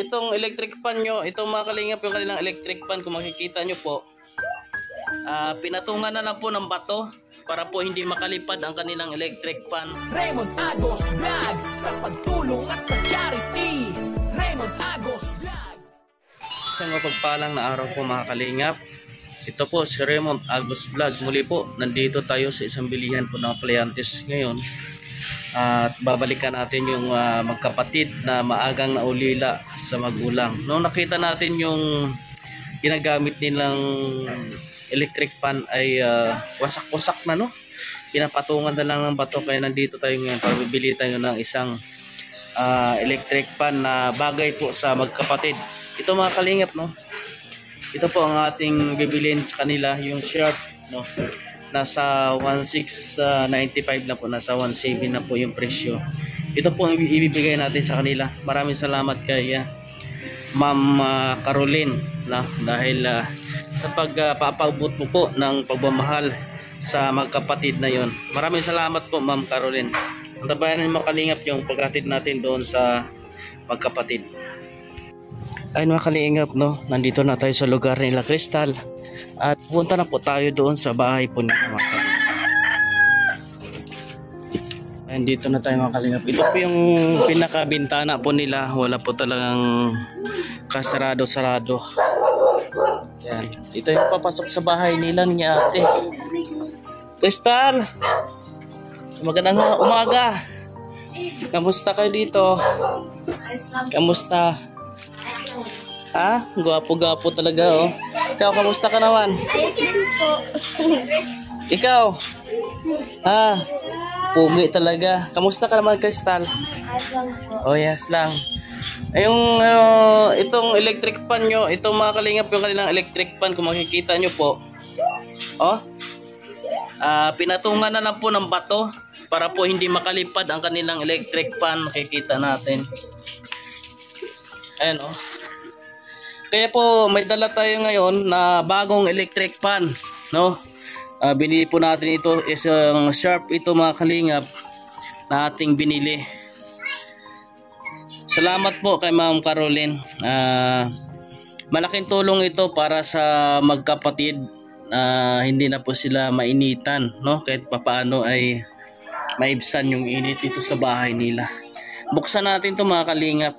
itong electric fan nyo, itong mga kalingap yung kanilang electric fan, kung makikita nyo po, pinatungan na lang po ng bato para po hindi makalipad ang kanilang electric fan. Raymund Agos Vlog, sa pagtulong at sa charity. Raymund Agos Vlog. Isang mapagpalang na araw po mga kalingap. Ito po si Raymund Agos Vlog. Muli po, nandito tayo sa isang bilihan po ng appliances ngayon. At babalikan natin yung magkapatid na maagang naulila sa magulang. Noong nakita natin yung ginagamit nilang electric fan ay wasak-wasak na, no? Pinapatungan na lang ng bato, kaya nandito tayo ngayon para bibili tayo ng isang electric fan na bagay po sa magkapatid. Ito mga kalingap, no? Ito po ang ating bibilin kanila, yung Sharp, no? Nasa 1,695 na po, nasa 1,700 na po yung presyo. Ito po ang ibibigay natin sa kanila. Maraming salamat kay Ma'am Caroline, na dahil sa pagpapaabot mo po ng pagmamahal sa magkapatid na yon. Maraming salamat po Ma'am Caroline. Antabayan mga kalingap yung paghatid natin doon sa magkapatid. Ayun mga kalingap, no? Nandito na tayo sa lugar ni La Crystal at punta na po tayo doon sa bahay po nila. Ayun, dito na tayo mga kalingap. Ito po yung pinakabintana po nila, wala po talagang kasarado-sarado. Yan. Ito yung papasok sa bahay nila ni ate. Cristel! Magandang umaga! Kamusta kayo dito? Kamusta? Ha? Gwapo-gwapo talaga oh. Ikaw, kamusta ka naman? Ikaw? Ha? Pugi talaga. Kamusta ka naman Cristel? Oh yes lang. Ayong itong electric fan nyo, itong mga kalingap yung kanilang electric fan, kung makikita nyo po, oh, pinatungan na lang po ng bato para po hindi makalipad ang kanilang electric fan. Makikita natin. Ayan oh. Kaya po may dala tayo ngayon na bagong electric fan, no? Binili po natin ito, isang Sharp ito mga kalingap na ating binili. Salamat po kay Ma'am Caroline. Malaking tulong ito para sa magkapatid. Hindi na po sila mainitan, no? Kahit papaano ay maibsan yung init dito sa bahay nila. Buksan natin ito mga kalingap.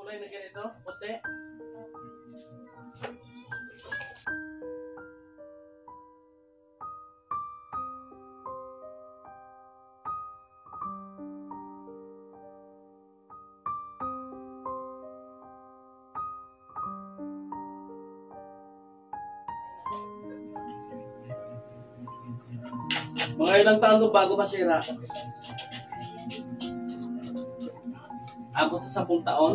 Kulay na ganito, puti. Mga ilang taon bago masira? Abot sa 10 taon?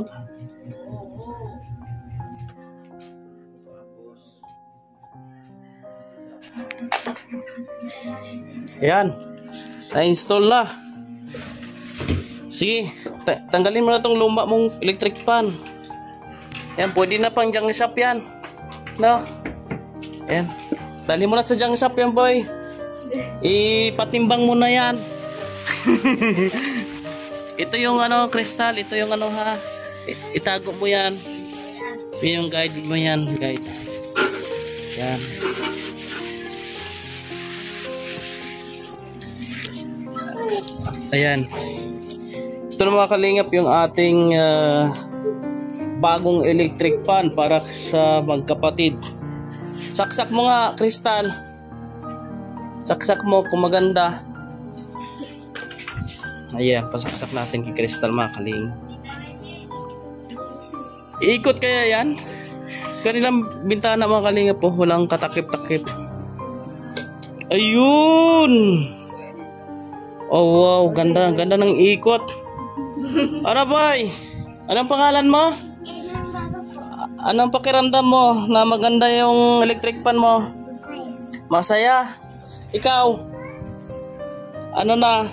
Ayan, na-install na. Sige, tanggalin mo na itong luma mong electric fan. Ayan, pwede na pang junk shop yan, no? Ayan, dali mo na sa junk shop yan boy. Ipatimbang mo na yan. Ito yung ano, Cristel, ito yung ano ha. Itago mo yan. Yung guide mo yan, guide. Yan. Ayan. Ito na mga kalingap yung ating bagong electric fan para sa magkapatid. Saksak mo nga, Cristel. Saksak mo kung maganda. Ayan, pasaksak natin kay Cristel mga kaling. Iikot kaya yan? Kanilang bintana mga kalinga po, walang katakip-takip. Ayun! Oh wow, ganda, ganda ng ikot. Ano bay? Anong pangalan mo? Anong pakiramdam mo na maganda yung electric fan mo? Masaya? Ikaw, ano na?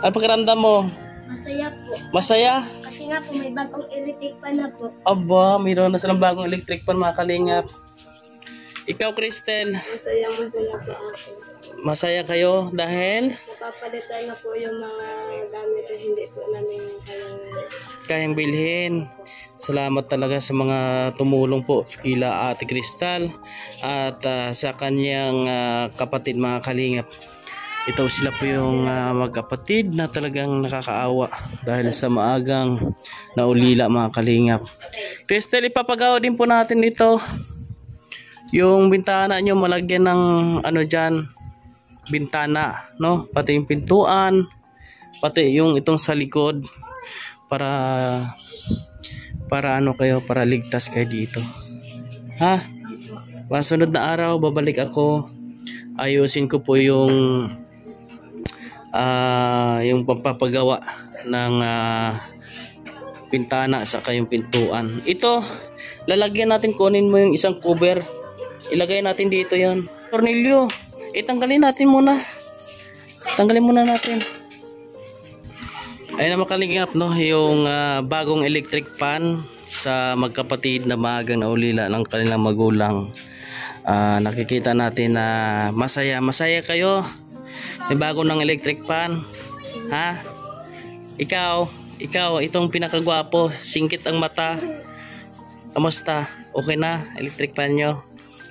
Ano pakiramdam mo? Masaya po. Masaya? Kasi nga po, may bagong electric fan na po. Aba, mayroon na silang bagong electric fan mga kalingap. Ikaw, Cristel? Masaya po ako. Masaya kayo dahil? Napapalitan na po yung mga gamit na hindi po namin kayang bilhin. Salamat talaga sa mga tumulong po kila Ate Cristel at sa kanyang kapatid mga kalingap. Ito sila po yung magkapatid na talagang nakakaawa dahil sa maagang naulila mga kalingap. Cristel, ipapagawa din po natin dito yung bintana nyo, malagyan ng ano dyan, bintana, no? Pati yung pintuan, pati yung itong sa likod para ano kayo, para ligtas kayo dito. Ha? Masunod na araw, babalik ako, ayusin ko po yung pampapagawa ng pintana sa kayong pintuan. Ito, lalagyan natin, kunin mo yung isang cover. Ilagay natin dito yan. Tornilyo, itanggalin natin muna. Tanggalin muna natin. Ayun na makalingap, no? Yung bagong electric fan sa magkapatid na maagang naulila ng kanilang magulang. Nakikita natin na masaya kayo. May bago ng electric fan. Ha? Ikaw, itong pinakagwapo, singkit ang mata. Kamusta? Okay na? Electric fan nyo?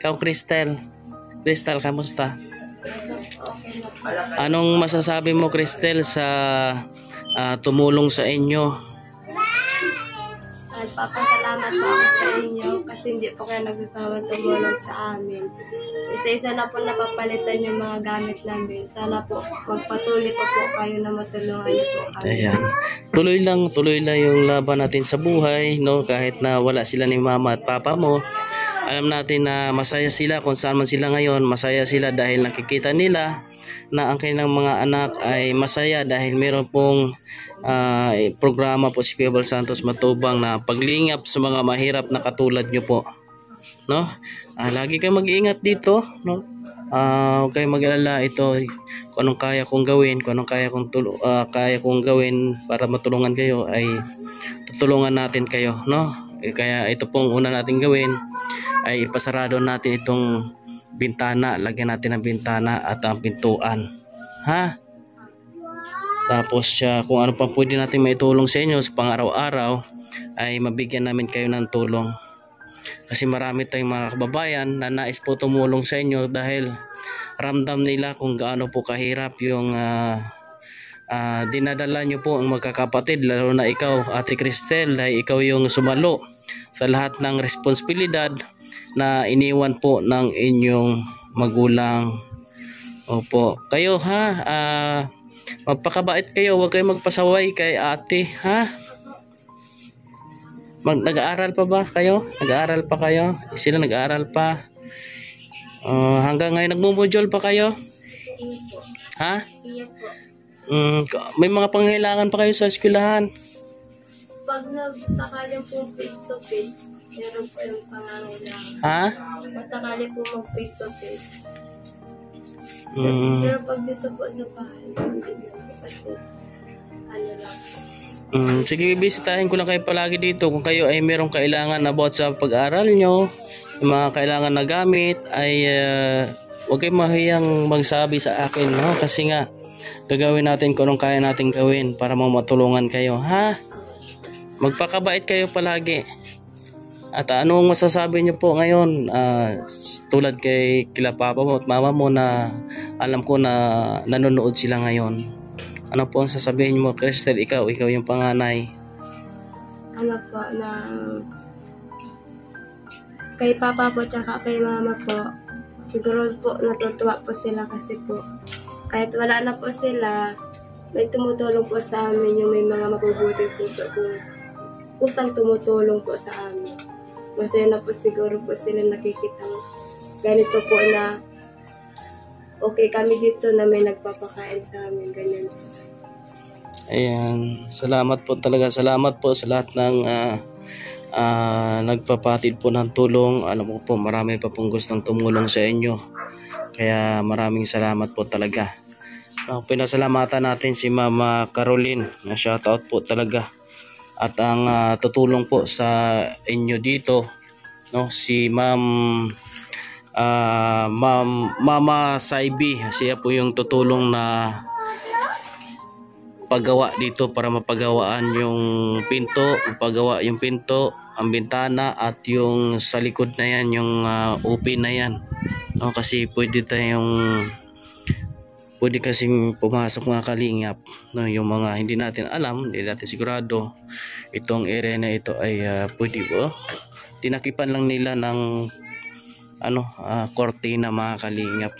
Ikaw, Cristel. Cristel, kamusta? Anong masasabi mo, Cristel, sa tumulong sa inyo? Nagpapasalamat po ako sa inyo kasi hindi po kayo nagsasawang tumulong sa amin. Isa-isa na po napapalitan yung mga gamit namin. Sana po magpatuloy pa po kayo na matulungan po kami. Ayan. Tuloy lang yung laban natin sa buhay, no? Kahit na wala sila ni mama at papa mo, alam natin na masaya sila kung saan man sila ngayon. Masaya sila dahil nakikita nila na ang kanilang mga anak ay masaya dahil meron pong programa po si Kuya Val Santos Matubang na paglingap sa mga mahirap na katulad nyo po, no? Lagi kayong mag-iingat dito, no? Huwag kayong mag-alala, ito kung anong kaya kong gawin, kaya kong gawin para matulungan kayo ay tutulungan natin kayo, no? Kaya ito pong una nating gawin ay ipasarado natin itong bintana, lagyan natin ang bintana at ang pintuan, ha? Tapos kung ano pang pwede natin maitulong sa inyo sa pang-araw-araw ay mabigyan namin kayo ng tulong kasi marami tayong mga kababayan na nais po tumulong sa inyo dahil ramdam nila kung gaano po kahirap yung dinadala nyo po ang magkakapatid, lalo na ikaw, Ate Cristel, dahil ikaw yung sumalo sa lahat ng responsibilidad na iniwan po ng inyong magulang. Opo, kayo ha, magpakabait kayo, huwag kayong magpasaway kay ate, ha? Nag-aaral pa ba kayo? Nag-aaral pa kayo? Sila nag-aaral pa? Hanggang ngayon nagmumodule pa kayo? Ha? May mga pangailangan pa kayo sa eskwelahan? Pag nagsakayang po face to face, meron po yung pangangailangan. Ha? Masakali po mag face to face. Pero pag dito po sa bahay, hindi po kasi ano lang. Sige, bibisitahin ko lang kayo palagi dito. Kung kayo ay merong kailangan about sa pag-aaral nyo, yung mga kailangan na gamit, ay huwag kayo mahiyang magsabi sa akin, no? Kasi nga, gagawin natin kung anong kaya natin gawin para matulungan kayo, ha? Magpakabait kayo palagi. At anong masasabi niyo po ngayon, tulad kay kila papa mo at mama mo na alam ko na nanonood sila ngayon? Ano po ang sasabihin mo, Cristel? Ikaw yung panganay. Ano po, na kay papa po tsaka kay mama po, siguro po natutuwa po sila kasi po kahit wala na po sila, may tumutulong po sa amin yung may mga mabubuting puso kung kusang tumutulong po sa amin. Masaya na po siguro po sila nakikita mo. Ganito po na okay kami dito na may nagpapakain sa amin. Ganyan. Ayan. Salamat po talaga. Salamat po sa lahat ng nagpapatid po ng tulong. Alam ko po marami pa pong gustong tumulong sa inyo. Kaya maraming salamat po talaga. Pinasalamatan natin si Ma'am Caroline. Shoutout po talaga. At ang tutulong po sa inyo dito, no, si Ma'am Mama Saibi. Siya po yung tutulong na paggawa dito para mapagawaan yung pinto, paggawa yung pinto, ang bintana at yung sa likod na yan, yung open na yan. No, kasi pwede kasing pumasok mga kalingap, no, yung mga hindi natin alam, hindi natin sigurado. Itong area na ito ay pwede po. Tinakipan lang nila ng kortina mga kalingap.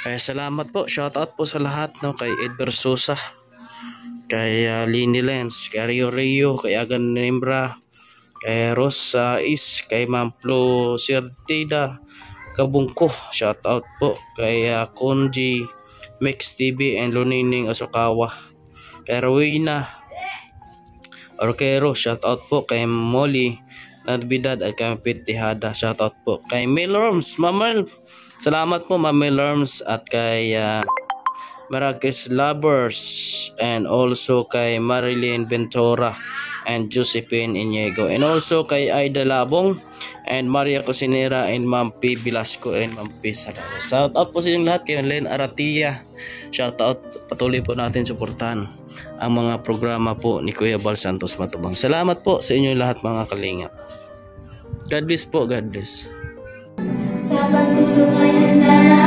Kaya salamat po, shout out po sa lahat, no, kay Edward Sousa, kay Linde Lens, kay Rio Rio, kay Agan Nimbra, kay Rosais, kay Maplus Certida, Kabungko, shout out po kay Konji Mix TV and Lunining Asukawa, kay Rowena Orkero, shout out po kay Molly Nadbidad at kay Pitihada, shout out po kay Melorms, Mamal, salamat po Ma'am Melorms, at kay Marakes Labors, and also kay Marilyn Ventura and Josephine Iniego, and also kay Ida Labong and Maria Cucinera and Ma'am P. Bilasco and Ma'am P. Sarano. Shout out po sa inyong lahat, kay Lynn Aratia, shout out, patuloy po natin suportahan ang mga programa po ni Kuya Val Santos Matubang. Salamat po sa inyong lahat mga kalingap. God bless po, God bless. Sa pagtulong ay handa na